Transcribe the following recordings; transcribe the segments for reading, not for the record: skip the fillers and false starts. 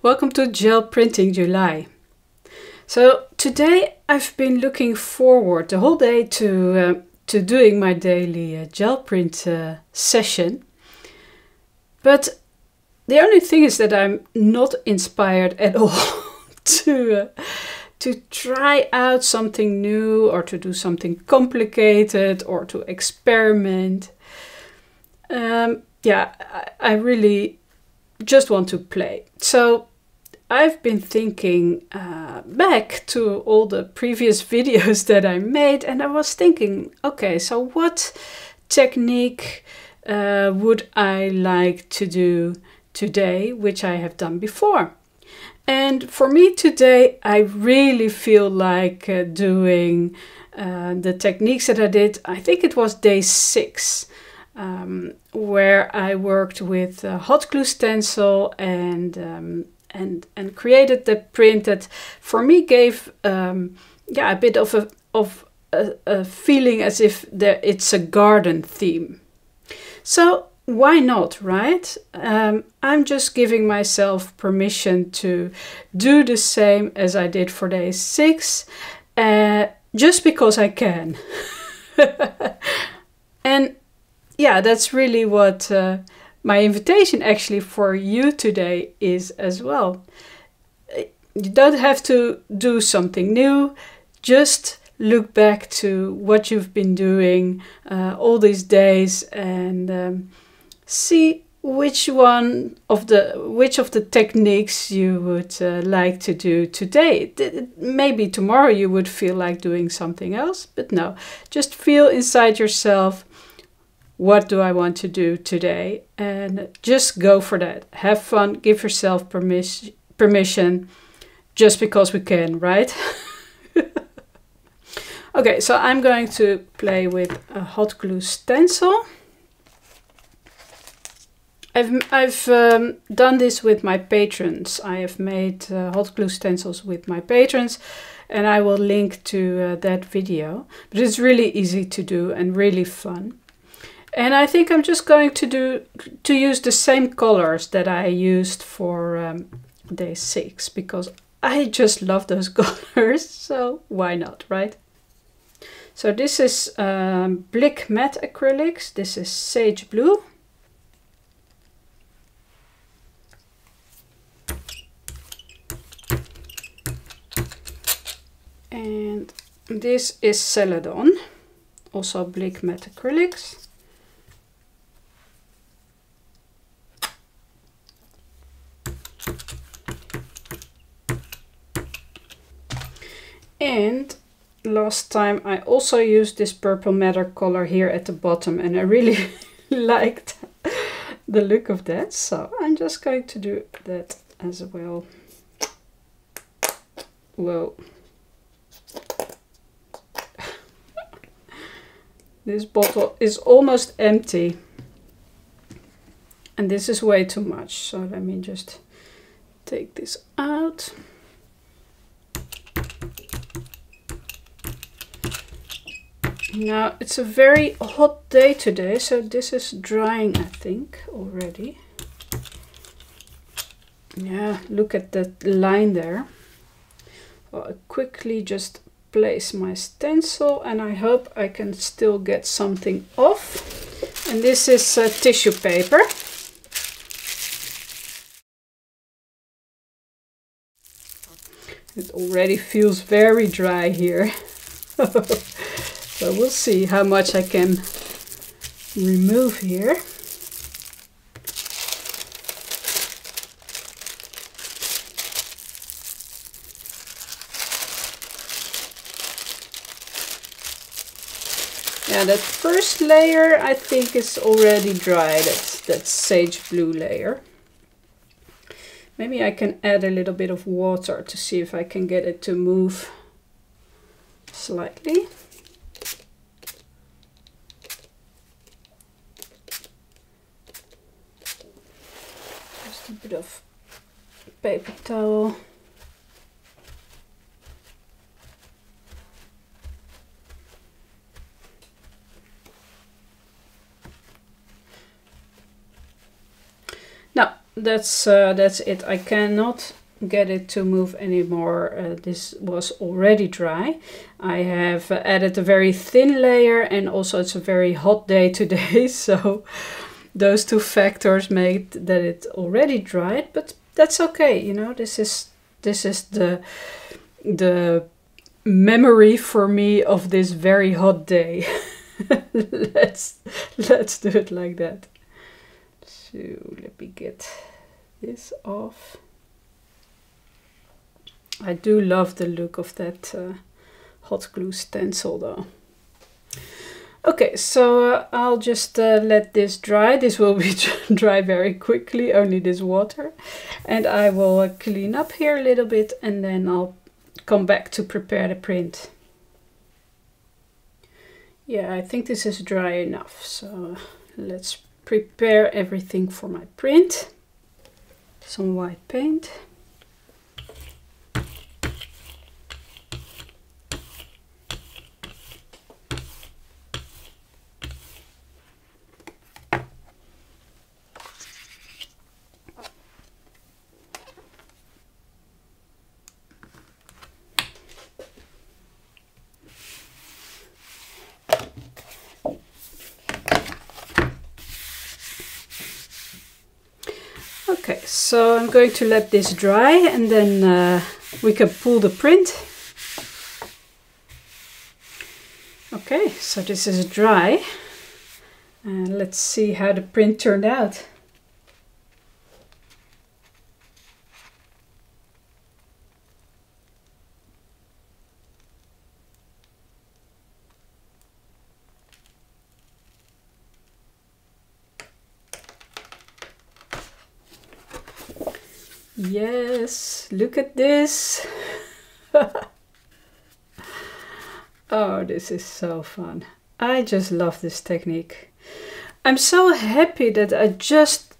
Welcome to Gel Printing July. So today I've been looking forward the whole day to doing my daily gel print session. But the only thing is that I'm not inspired at all to try out something new or to do something complicated or to experiment. Yeah, I really just want to play. So I've been thinking back to all the previous videos that I made, and I was thinking, okay, so what technique would I like to do today, which I have done before? And for me today, I really feel like doing the techniques that I did. I think it was day 6. Where I worked with hot glue stencil and created the print that for me gave yeah, a bit of a feeling as if it's a garden theme. So why not, right? I'm just giving myself permission to do the same as I did for day 6, just because I can. And yeah, that's really what my invitation actually for you today is as well. You don't have to do something new, just look back to what you've been doing all these days and see which of the techniques you would like to do today. Maybe tomorrow you would feel like doing something else, but no, just feel inside yourself, what do I want to do today? And just go for that. Have fun, give yourself permission, just because we can, right? Okay, so I'm going to play with a hot glue stencil. I've done this with my patrons. I have made hot glue stencils with my patrons, and I will link to that video. But it's really easy to do and really fun. And I think I'm just going to use the same colors that I used for day 6, because I just love those colors, so why not, right? So this is Blick Matte Acrylics, this is Sage Blue. And this is Celadon, also Blick Matte Acrylics. And last time I also used this purple madder color here at the bottom, and I really liked the look of that, so I'm just going to do that as well. Whoa. This bottle is almost empty, and this is way too much, so let me just take this out. Now, it's a very hot day today, so this is drying, I think, already. Yeah, look at that line there. Well, I quickly just place my stencil, and I hope I can still get something off. And this is tissue paper. It already feels very dry here. So we'll see how much I can remove here. Yeah, that first layer I think is already dry, that sage blue layer. Maybe I can add a little bit of water to see if I can get it to move slightly. A bit of paper towel. Now, that's it. I cannot get it to move anymore. This was already dry. I have added a very thin layer, and also it's a very hot day today, so those two factors made that it already dried, but that's okay, you know. This is the memory for me of this very hot day. let's do it like that. So let me get this off. I do love the look of that hot glue stencil though. Okay, so I'll just let this dry. This will be dry very quickly, only this water. And I will clean up here a little bit, and then I'll come back to prepare the print. Yeah, I think this is dry enough. So let's prepare everything for my print. Some white paint. So I'm going to let this dry, and then we can pull the print. Okay, so this is dry. Let's see how the print turned out. Yes, look at this. Oh, this is so fun. I just love this technique. I'm so happy that I just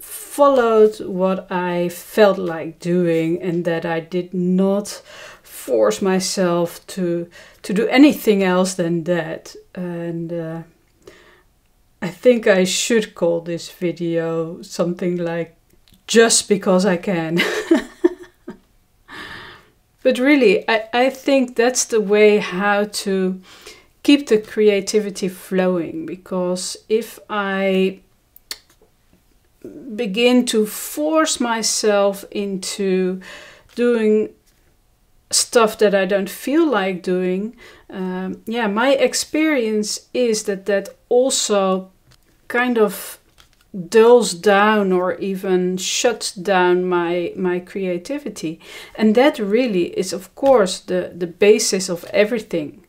followed what I felt like doing, and that I did not force myself to do anything else than that. And I think I should call this video something like Just Because I Can. But really, I think that's the way how to keep the creativity flowing, because if I begin to force myself into doing stuff that I don't feel like doing, yeah, my experience is that also kind of dulls down or even shuts down my creativity. And that really is, of course, the basis of everything.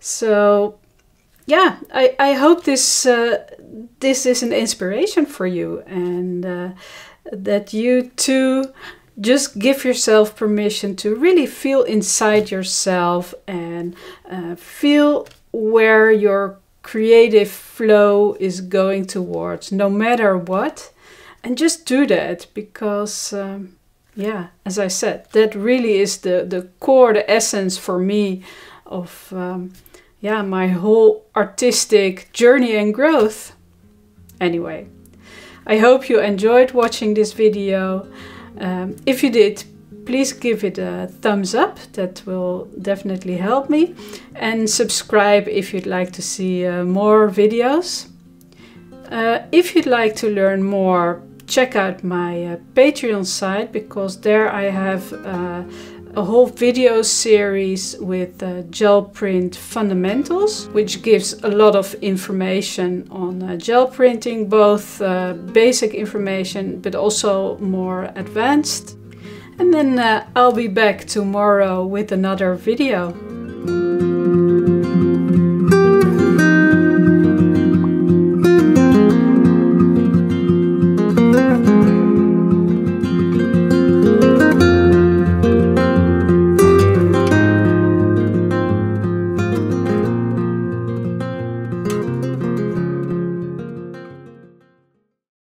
So yeah, I hope this is an inspiration for you, and that you too just give yourself permission to really feel inside yourself, and feel where your creative flow is going towards, no matter what. And just do that, because yeah, as I said, that really is the core, the essence for me of yeah, my whole artistic journey and growth. Anyway, I hope you enjoyed watching this video. If you did, please give it a thumbs up, that will definitely help me. And subscribe if you'd like to see more videos. If you'd like to learn more, check out my Patreon site, because there I have a whole video series with gel print fundamentals, which gives a lot of information on gel printing, both basic information but also more advanced. And then I'll be back tomorrow with another video.